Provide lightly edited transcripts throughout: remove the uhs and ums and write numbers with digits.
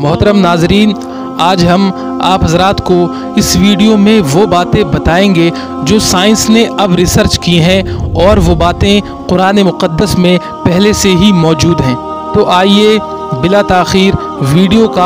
मोहतरम नाजरीन, आज हम आप हजरात को इस वीडियो में वो बातें बताएंगे जो साइंस ने अब रिसर्च की हैं और वो बातें कुरान मुक़द्दस में पहले से ही मौजूद हैं। तो आइए बिला ताख़ीर वीडियो का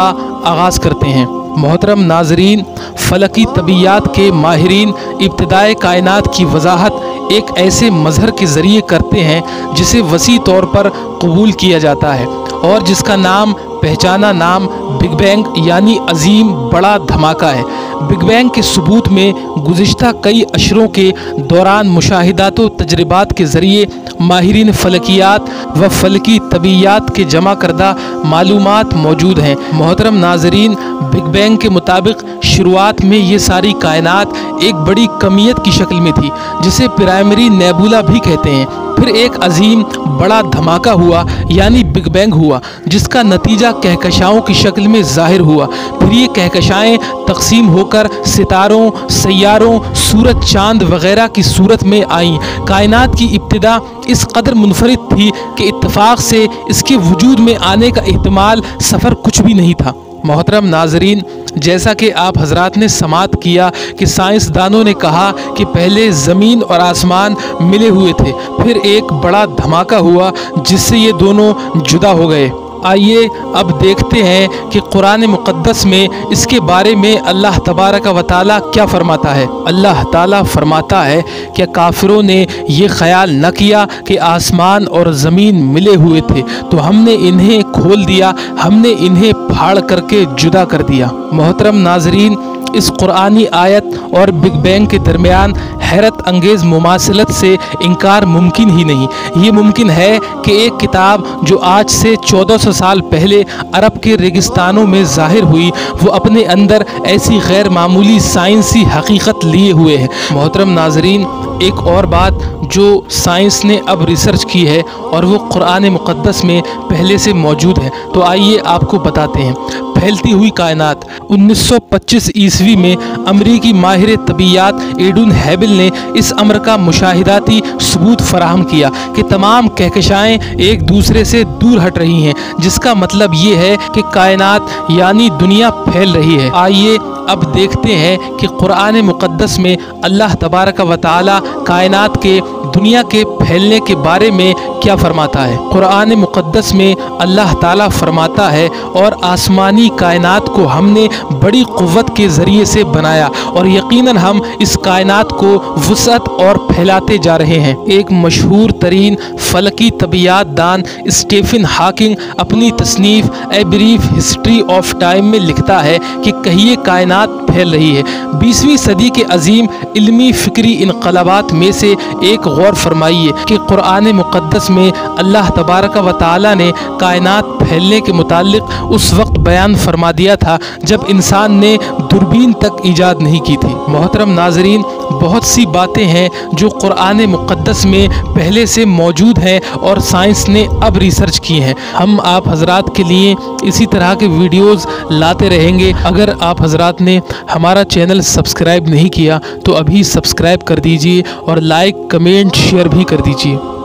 आगाज़ करते हैं। मोहतरम नाजरीन, फ़लकी तबियात के माहिरीन इब्तिदाए कायनात की वजाहत एक ऐसे मज़हर के ज़रिए करते हैं जिसे वसी तौर पर कबूल किया जाता है और जिसका नाम पहचाना नाम बिग बैंग यानी अजीम बड़ा धमाका है। बिग बैंग के सबूत में गुज़िश्ता कई अशरों के दौरान मुशाहिदात व तजर्बात के ज़रिए माहिरीन फलकियात व फलकी तबीयात के जमा करदा मालूमात मौजूद हैं। मोहतरम नाजरीन, बिग बैंग के मुताबिक शुरुआत में ये सारी कायनात एक बड़ी कमियत की शक्ल में थी जिसे प्राइमरी नेबुला भी कहते हैं। फिर एक अजीम बड़ा धमाका हुआ यानी बिग बैंग हुआ जिसका नतीजा कहकशाओं की शक्ल में ज़ाहिर हुआ। फिर ये कहकशाएँ तकसीम होकर सितारों, सैयारों, सूरज, चांद वगैरह की सूरत में आईं। कायनात की इब्तिदा इस कदर मुनफरिद थी कि इत्तफाक से इसके वजूद में आने का एहतमाल सफ़र कुछ भी नहीं था। मोहतरम नाजरीन, जैसा कि आप हजरात ने समात किया कि साइंसदानों ने कहा कि पहले ज़मीन और आसमान मिले हुए थे, फिर एक बड़ा धमाका हुआ जिससे ये दोनों जुदा हो गए। आइए अब देखते हैं कि कुरान मुक़द्दस में इसके बारे में अल्लाह तबारक व तआला क्या फ़रमाता है। अल्लाह ताला फ़रमाता है कि काफिरों ने ये ख़्याल न किया कि आसमान और ज़मीन मिले हुए थे तो हमने इन्हें खोल दिया, हमने इन्हें फाड़ करके जुदा कर दिया। मोहतरम नाजरीन, इस कुरानी आयत और बिग बैंग के दरमियान हैरत अंगेज़ मुमासलत से इनकार मुमकिन ही नहीं। ये मुमकिन है कि एक किताब जो आज से 1400 साल पहले अरब के रेगिस्तानों में ज़ाहिर हुई वो अपने अंदर ऐसी गैर मामूली साइंसी हकीकत लिए हुए है। मोहतरम नाजरीन, एक और बात जो साइंस ने अब रिसर्च की है और वो कुरान मुक़द्दस में पहले से मौजूद है, तो आइए आपको बताते हैं। फैलती हुई कायनात। 1925 ईस्वी में अमरीकी माहिर तबीयात एडविन हबल ने इस अमर का मुशाहिदाती सबूत फराहम किया कि तमाम कहकशाएँ एक दूसरे से दूर हट रही हैं, जिसका मतलब ये है कि कायनात यानी दुनिया फैल रही है। आइए अब देखते हैं कि कुरान मुक़द्दस में अल्लाह तबारक व तआला कायनात के दुनिया के फैलने के बारे में क्या फरमाता है। कुरान मुक़द्दस में अल्लाह ताला फरमाता है, और आसमानी कायनात को हमने बड़ी क़ुव्वत के ज़रिए से बनाया और यकीनन हम इस कायनात को वुसअत और फैलाते जा रहे हैं। एक मशहूर तरीन फलकी तबियात दान स्टीफन हॉकिंग अपनी तसनीफ़ a brief history of time में लिखता है कि कहिए कायनात फैल रही है। 20वीं सदी के अजीम इल्मी फ़िक्री इनकलाबात में से एक गौर फरमाइए कि कुरान मुक़द्दस में अल्लाह तबारक व तआला ने कायनात फैलने के मुतालिक उस वक्त बयान फरमा दिया था जब इंसान ने दूरबीन तक ईजाद नहीं की थी। मोहतरम नाजरीन, बहुत सी बातें हैं जो कुरान मुक़द्दस में पहले से मौजूद हैं और साइंस ने अब रिसर्च की हैं। हम आप हजरात के लिए इसी तरह के वीडियोज़ लाते रहेंगे। अगर आप हजरात ने हमारा चैनल सब्सक्राइब नहीं किया तो अभी सब्सक्राइब कर दीजिए और लाइक, कमेंट, शेयर भी कर दीजिए।